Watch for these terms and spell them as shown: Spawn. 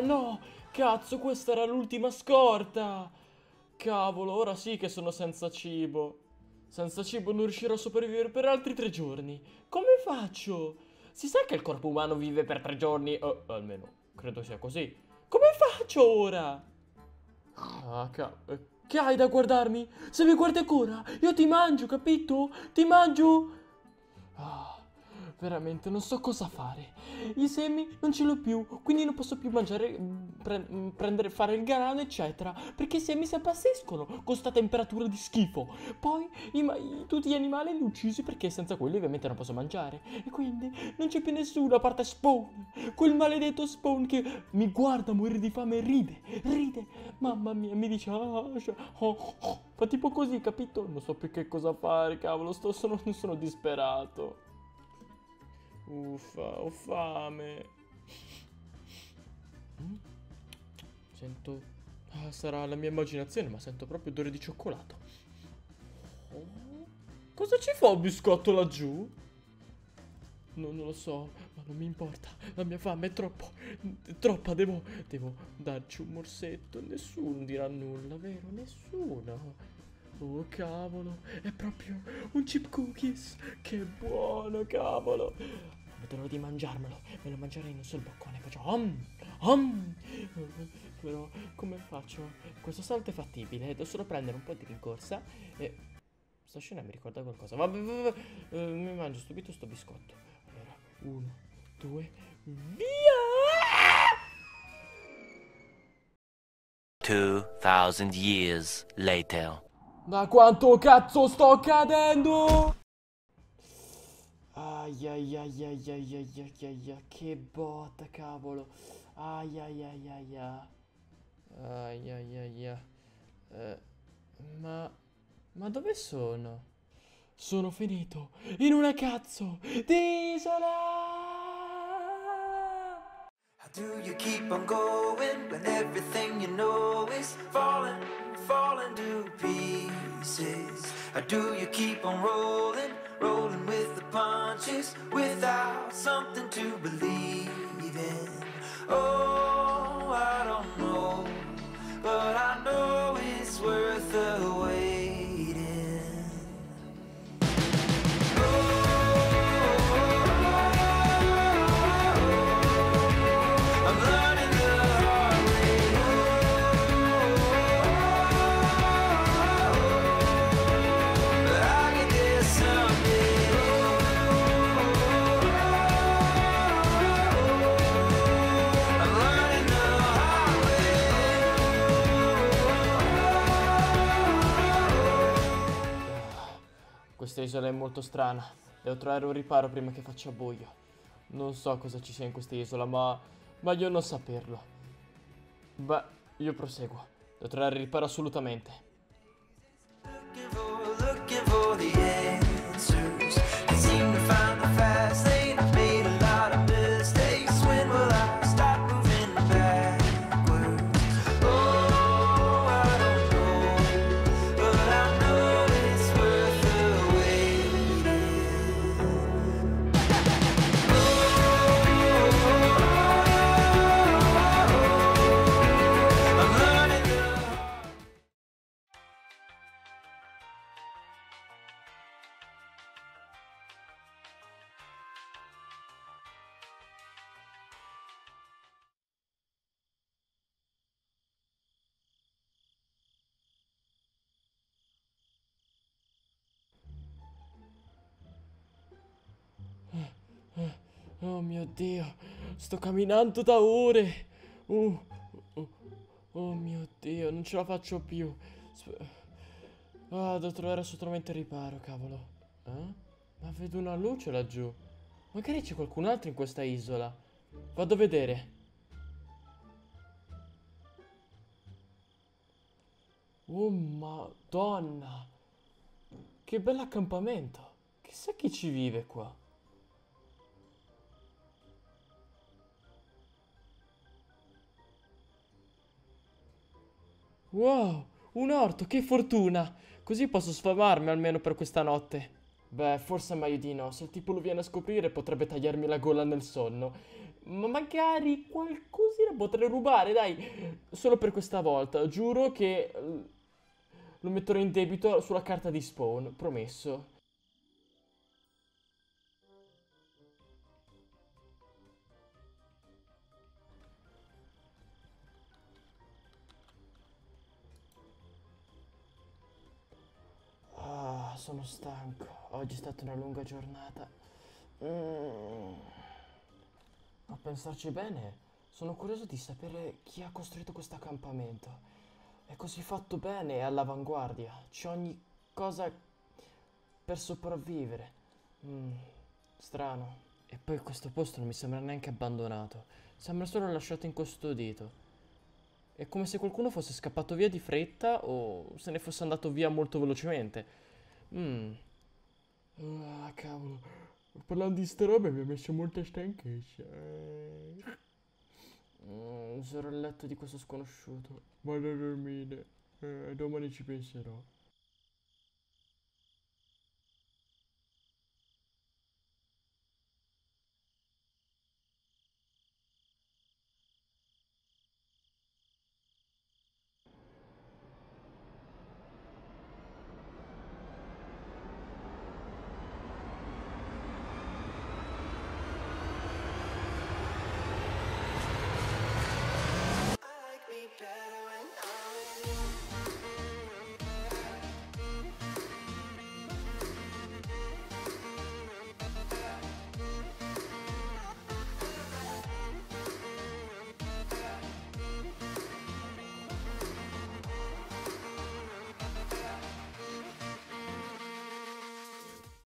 No, cazzo, questa era l'ultima scorta. Cavolo, ora sì che sono senza cibo. Senza cibo non riuscirò a sopravvivere per altri 3 giorni. Come faccio? Si sa che il corpo umano vive per 3 giorni, almeno credo sia così. Come faccio ora? Ah, che hai da guardarmi? Se mi guardi ancora, io ti mangio, capito? Ti mangio. Ah, veramente non so cosa fare. I semi non ce l'ho più, quindi non posso più mangiare, fare il grano, eccetera, perché i semi si appassiscono con questa temperatura di schifo. Poi tutti gli animali li uccisi, perché senza quelli ovviamente non posso mangiare. E quindi non c'è più nessuno a parte Spawn, quel maledetto Spawn che mi guarda morire di fame e ride. Mamma mia, mi dice fa tipo così, capito? Non so più che cosa fare, cavolo, sono disperato. Uffa, ho fame. Sento... ah, sarà la mia immaginazione, ma sento proprio odore di cioccolato. Oh. Cosa ci fa un biscotto laggiù? No, non lo so, ma non mi importa. La mia fame è troppa. Devo darci un morsetto. Nessuno dirà nulla, vero? Nessuno. Oh, cavolo, è proprio un chip cookies. Che buono, cavolo. Vedrò di mangiarmelo. Me lo mangerei in un solo boccone. Faccio Però come faccio? Questo salto è fattibile. Devo solo prendere un po' di rincorsa. E sta scena mi ricorda qualcosa. Vabbè. Mi mangio subito sto biscotto. Allora, 1, 2, via! 2000 years later. Da quanto cazzo sto cadendo? Ai ai ai ai ai ai ai ai ai, che botta, cavolo. Ai ai ai ai ai ai ai ai. Ma dove sono? Sono finito in una cazzo d'isola. How do you keep on going when everything you know is falling to pieces? Or do you keep on rolling with the punches without something to believe in? Oh, I don't know, but I know it's worth the wait. Questa isola è molto strana. Devo trovare un riparo prima che faccia buio. Non so cosa ci sia in questa isola, ma io non saperlo. Beh, io proseguo. Devo trovare il riparo assolutamente. Oh mio Dio, sto camminando da ore. Oh mio Dio, non ce la faccio più. Devo trovare assolutamente il riparo, cavolo. Ma vedo una luce laggiù. Magari c'è qualcun altro in questa isola. Vado a vedere. Oh, madonna, che bell'accampamento. Chissà chi ci vive qua. Wow, un orto, che fortuna. Così posso sfamarmi almeno per questa notte. Beh, forse meglio di no. Se il tipo lo viene a scoprire potrebbe tagliarmi la gola nel sonno. Ma magari qualcosina potrei rubare, dai. Solo per questa volta. Giuro che lo metterò in debito sulla carta di Spawn. Promesso. Sono stanco, oggi è stata una lunga giornata. A pensarci bene, sono curioso di sapere chi ha costruito questo accampamento. È così fatto bene e all'avanguardia. C'è ogni cosa per sopravvivere. Strano. E poi questo posto non mi sembra neanche abbandonato. Sembra solo lasciato incustodito. È come se qualcuno fosse scappato via di fretta o se ne fosse andato via molto velocemente. Ah, cavolo. Parlando di ste robe mi ha messo molta stanchezza. Userò il letto di questo sconosciuto. Vado a dormire. Domani ci penserò.